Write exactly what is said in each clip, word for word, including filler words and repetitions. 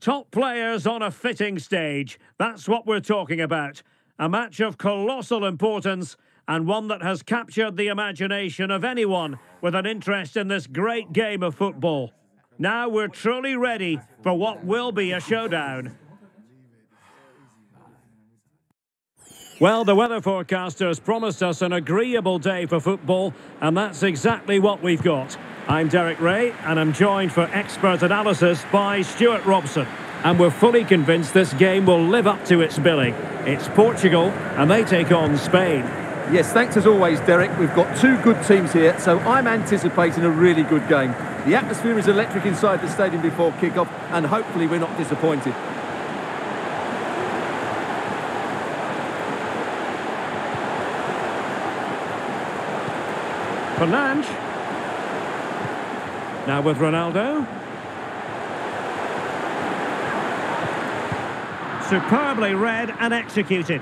Top players on a fitting stage. That's what we're talking about. A match of colossal importance and one that has captured the imagination of anyone with an interest in this great game of football. Now we're truly ready for what will be a showdown. Well, the weather forecasters promised us an agreeable day for football, and that's exactly what we've got. I'm Derek Ray, and I'm joined for expert analysis by Stuart Robson. And we're fully convinced this game will live up to its billing. It's Portugal, and they take on Spain. Yes, thanks as always, Derek. We've got two good teams here, so I'm anticipating a really good game. The atmosphere is electric inside the stadium before kick-off, and hopefully we're not disappointed. Fernandes. Now with Ronaldo. Superbly read and executed.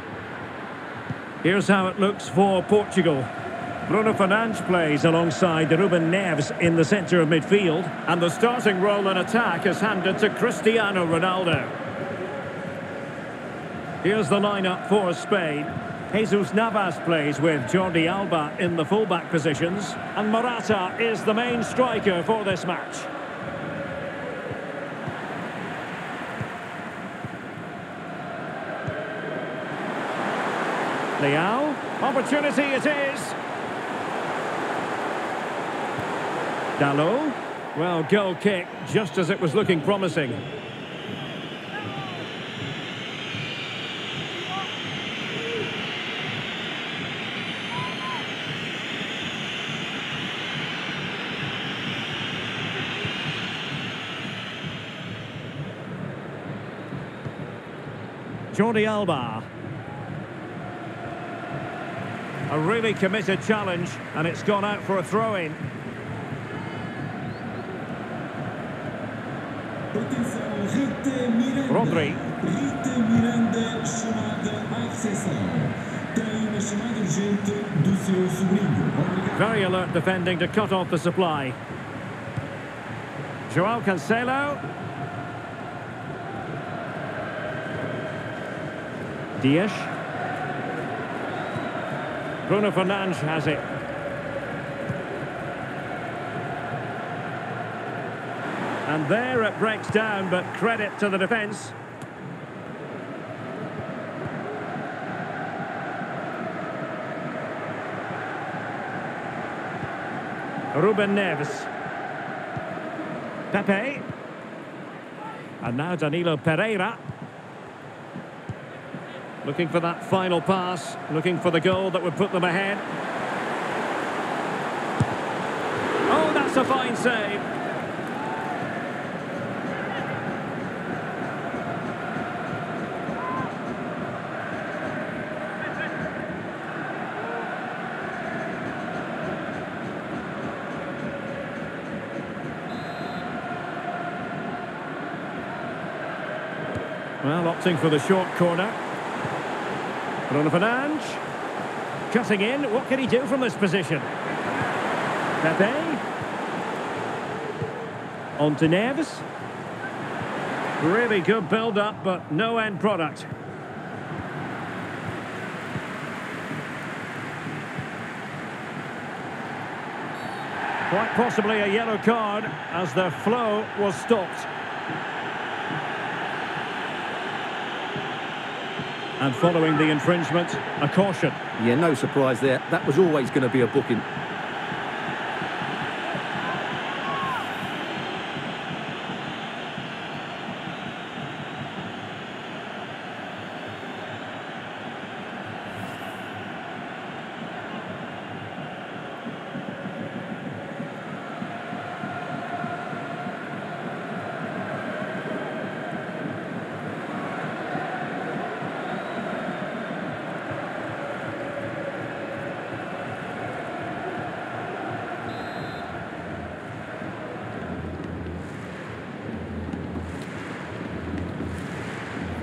Here's how it looks for Portugal. Bruno Fernandes plays alongside Ruben Neves in the centre of midfield, and the starting role in attack is handed to Cristiano Ronaldo. Here's the lineup for Spain. Jesus Navas plays with Jordi Alba in the fullback positions, and Morata is the main striker for this match. Leal, opportunity it is. Dalot, well, goal kick just as it was looking promising. Jordi Alba. A really committed challenge, and it's gone out for a throw-in. Rodri. Very alert defending to cut off the supply. Joao Cancelo. Diaz. Bruno Fernandes has it. And there it breaks down, but credit to the defence. Ruben Neves. Pepe. And now Danilo Pereira. Looking for that final pass, looking for the goal that would put them ahead. Oh, that's a fine save. Well, opting for the short corner. Bruno Fernandes, cutting in. What can he do from this position? Pepe. On to Neves. Really good build-up, but no end product. Quite possibly a yellow card as their flow was stopped. And following the infringement, a caution. Yeah, no surprise there. That was always going to be a booking.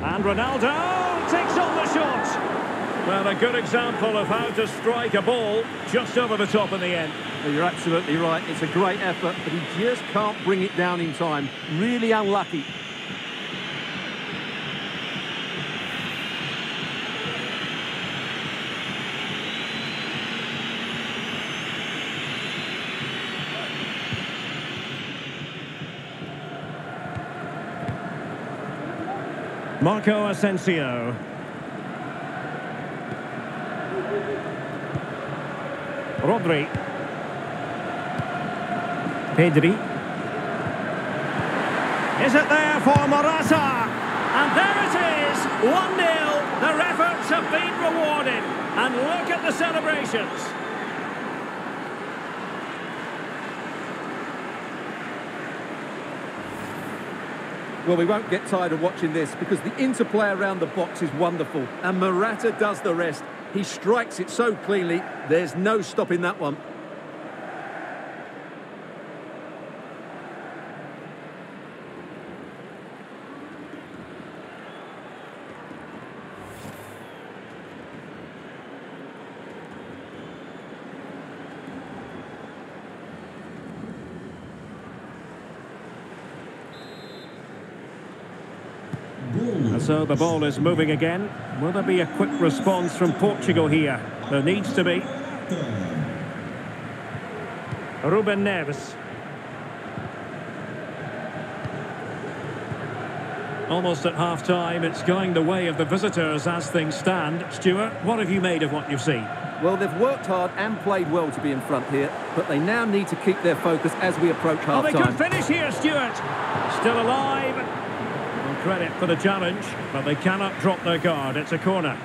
And Ronaldo takes on the shot. Well, a good example of how to strike a ball just over the top in the end. Well, you're absolutely right. It's a great effort, but he just can't bring it down in time. Really unlucky. Marco Asensio. Rodri. Pedri. Is it there for Morata? And there it is, one nil. Their efforts have been rewarded. And look at the celebrations. Well, we won't get tired of watching this because the interplay around the box is wonderful. And Morata does the rest. He strikes it so cleanly, there's no stopping that one. And so the ball is moving again. Will there be a quick response from Portugal here? There needs to be. Ruben Neves. Almost at half-time, it's going the way of the visitors as things stand. Stuart, what have you made of what you've seen? Well, they've worked hard and played well to be in front here, but they now need to keep their focus as we approach half-time. Oh, they could finish here, Stuart. Still alive. Credit for the challenge, but they cannot drop their guard. It's a corner.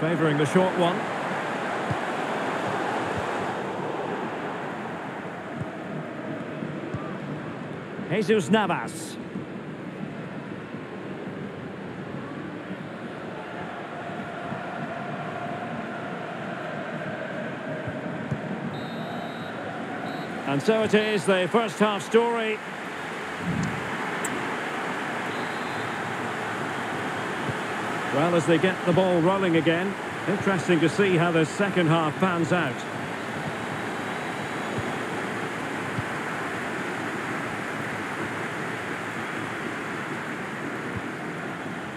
Favouring the short one. Jesus Navas. And so it is, the first half story. Well, as they get the ball rolling again, interesting to see how the second half pans out.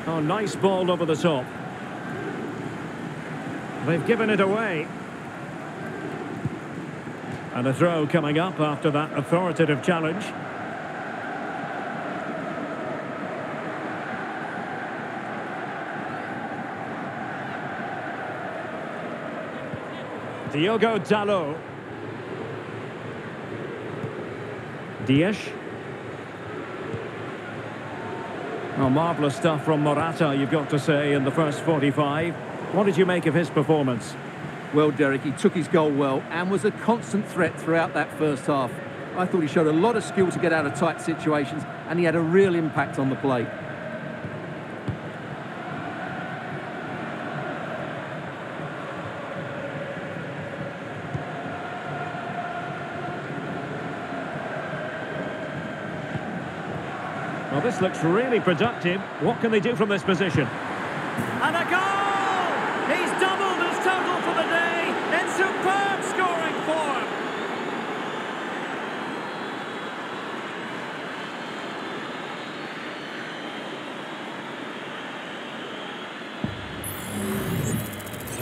Oh, nice ball over the top. They've given it away. And a throw coming up after that authoritative challenge. Diogo Dalot. Diaz. Oh, marvellous stuff from Morata, you've got to say, in the first forty-five. What did you make of his performance? Well, Derek, he took his goal well and was a constant threat throughout that first half. I thought he showed a lot of skill to get out of tight situations, and he had a real impact on the play. Well, this looks really productive. What can they do from this position? And a goal! Superb scoring form.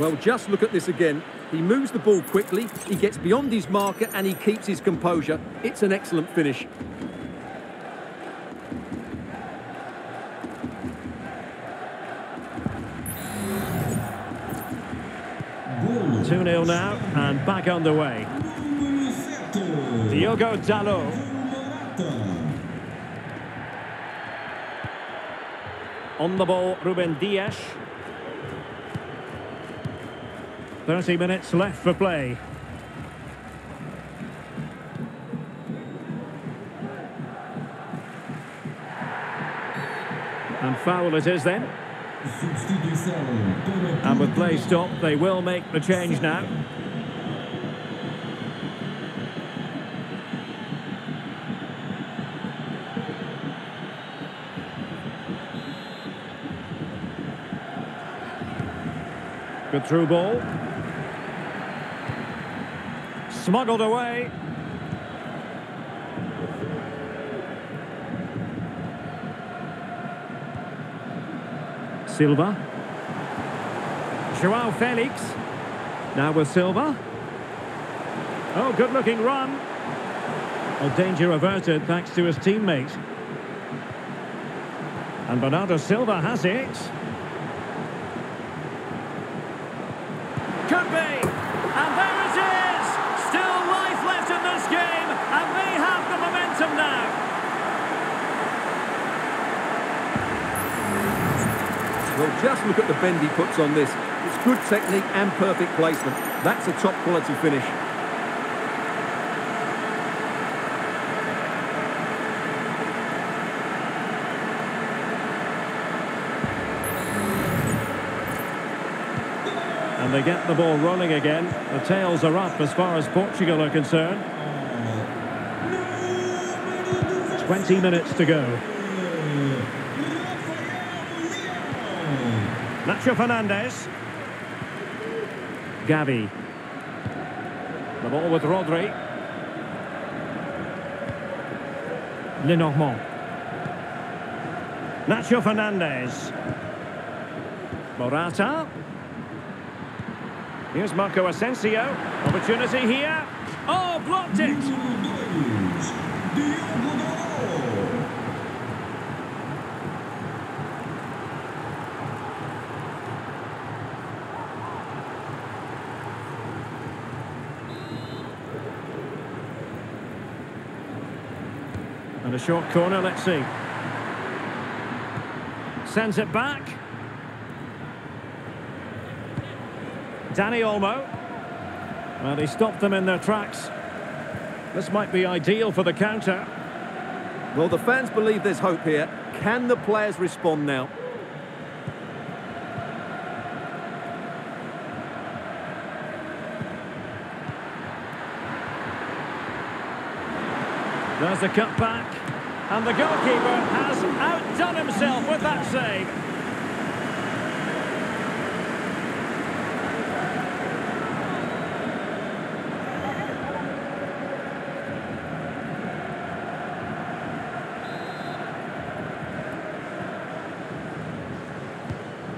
Well, just look at this again. He moves the ball quickly, he gets beyond his marker, and he keeps his composure. It's an excellent finish. two nil now, and back underway. Diogo Dalot. On the ball, Rúben Dias. thirty minutes left for play. And foul it is then. And with play stopped, they will make the change now. Good through ball. Smuggled away. Silva. Joao Felix. Now with Silva. Oh, good-looking run. Well, danger averted thanks to his teammate. And Bernardo Silva has it. Could be. And there it is! Still life left in this game, and they have the momentum now. Well, just look at the bend he puts on this. It's good technique and perfect placement. That's a top-quality finish. And they get the ball rolling again. The tails are up as far as Portugal are concerned. twenty minutes to go. Nacho Fernandez. Gavi. The ball with Rodri. Lenormand. Nacho Fernandez. Morata. Here's Marco Asensio. Opportunity here. Oh, blocked it! And a short corner, let's see. Sends it back. Danny Olmo. Well, they stopped them in their tracks. This might be ideal for the counter. Well, the fans believe there's hope here. Can the players respond now? There's the cutback. And the goalkeeper has outdone himself with that save.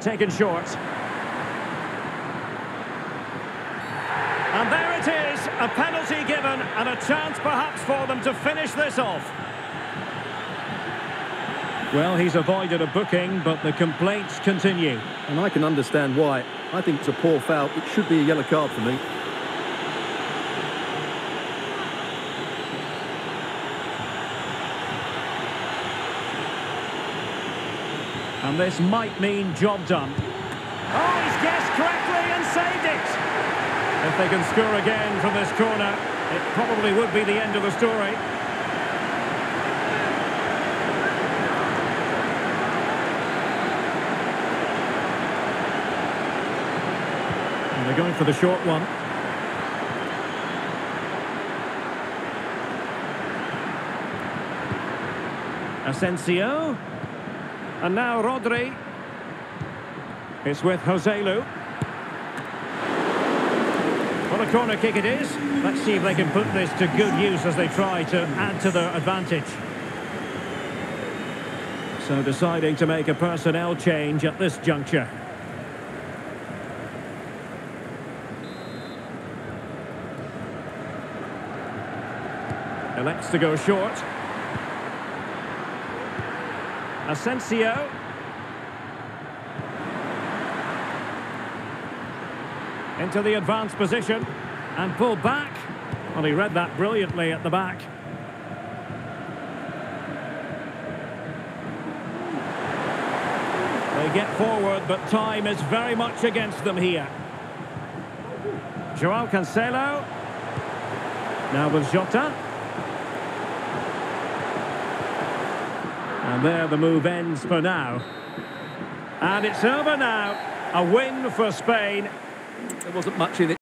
Taken short. And there it is, a penalty given and a chance perhaps for them to finish this off. Well, he's avoided a booking, but the complaints continue. And I can understand why. I think it's a poor foul. It should be a yellow card for me. And this might mean job done. Oh, he's guessed correctly and saved it. If they can score again from this corner, it probably would be the end of the story. And they're going for the short one. Asensio. And now Rodri. It's with José Lu. What a corner kick it is. Let's see if they can put this to good use as they try to add to their advantage. So deciding to make a personnel change at this juncture. Elects to go short. Asensio. Into the advanced position. And pulled back. Well, he read that brilliantly at the back. They get forward, but time is very much against them here. Joao Cancelo. Now with Jota. And there the move ends for now. And it's over now. A win for Spain. There wasn't much in it.